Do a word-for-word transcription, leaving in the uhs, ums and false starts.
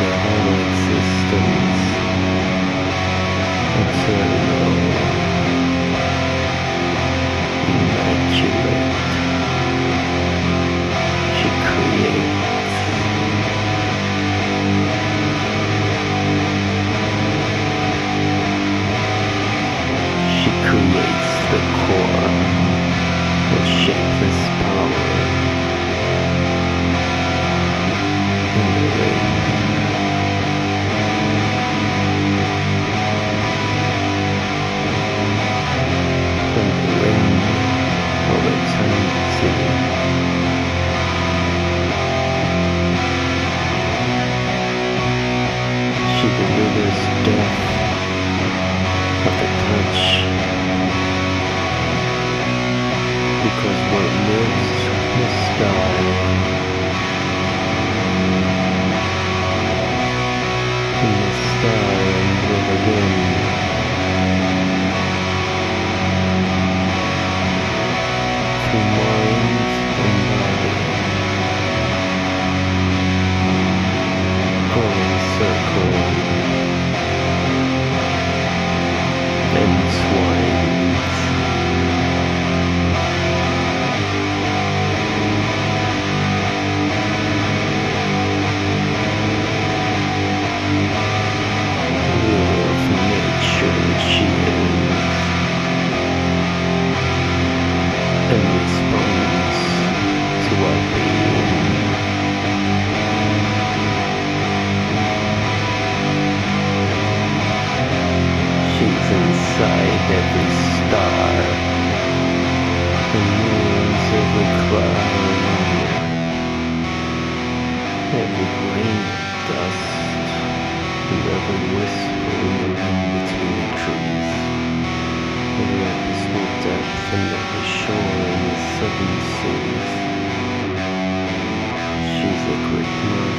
their own existence until immaculate she creates. She creates the core with shapeless power. She delivers death at the touch, because what lives must die. It must die and live again. Through mind and body, going circle and swine. Inside every star, the moon's every cloud, every grain of dust, and every whisper in the wind between the trees, and the abysmal depth and every shore in the southern seas. She's a great mother.